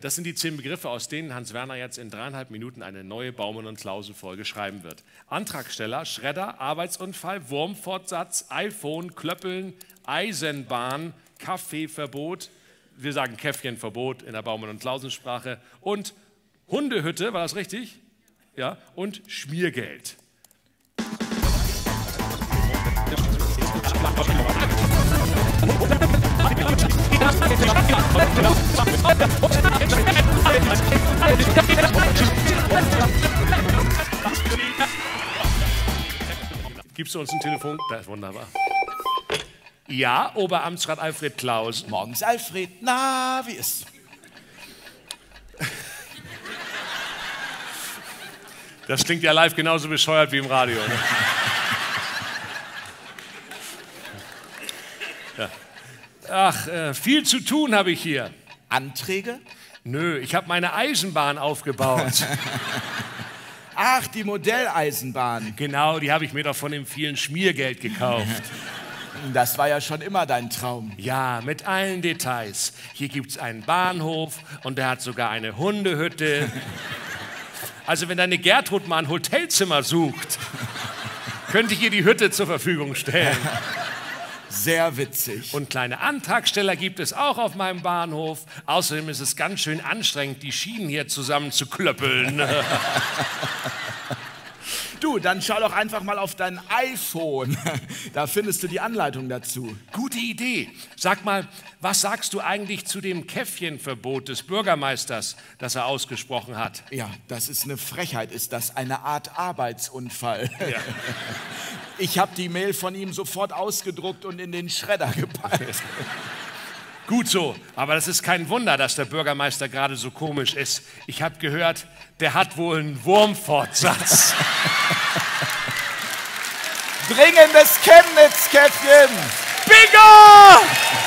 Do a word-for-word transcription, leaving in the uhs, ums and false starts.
Das sind die zehn Begriffe, aus denen Hans Werner jetzt in dreieinhalb Minuten eine neue Baumann- und Klausen-Folge schreiben wird. Antragsteller, Schredder, Arbeitsunfall, Wurmfortsatz, iPhone, Klöppeln, Eisenbahn, Kaffeeverbot, wir sagen Käffchenverbot in der Baumann- und Klausensprache und Hundehütte, war das richtig? Ja, und Schmiergeld. Gibst du uns ein Telefon? Das ist wunderbar. Ja, Oberamtsrat Alfred Klaus. Morgens, Alfred. Na, wie ist's? Das klingt ja live genauso bescheuert wie im Radio. Ne? Ach, äh, viel zu tun habe ich hier. Anträge? Nö, ich habe meine Eisenbahn aufgebaut. Ach, die Modelleisenbahn. Genau, die habe ich mir doch von dem vielen Schmiergeld gekauft. Das war ja schon immer dein Traum. Ja, mit allen Details. Hier gibt es einen Bahnhof und der hat sogar eine Hundehütte. Also wenn deine Gertrud mal ein Hotelzimmer sucht, könnte ich ihr die Hütte zur Verfügung stellen. Sehr witzig. Und kleine Antragsteller gibt es auch auf meinem Bahnhof. Außerdem ist es ganz schön anstrengend, die Schienen hier zusammen zu klöppeln. Du, dann schau doch einfach mal auf dein iPhone. Da findest du die Anleitung dazu. Gute Idee. Sag mal, was sagst du eigentlich zu dem Käffchenverbot des Bürgermeisters, das er ausgesprochen hat? Ja, das ist eine Frechheit. Ist das eine Art Arbeitsunfall? Ja. Ich habe die Mail von ihm sofort ausgedruckt und in den Schredder gepackt. Gut so, aber das ist kein Wunder, dass der Bürgermeister gerade so komisch ist. Ich habe gehört, der hat wohl einen Wurmfortsatz. Dringendes Chemnitzkätchen! Bingo!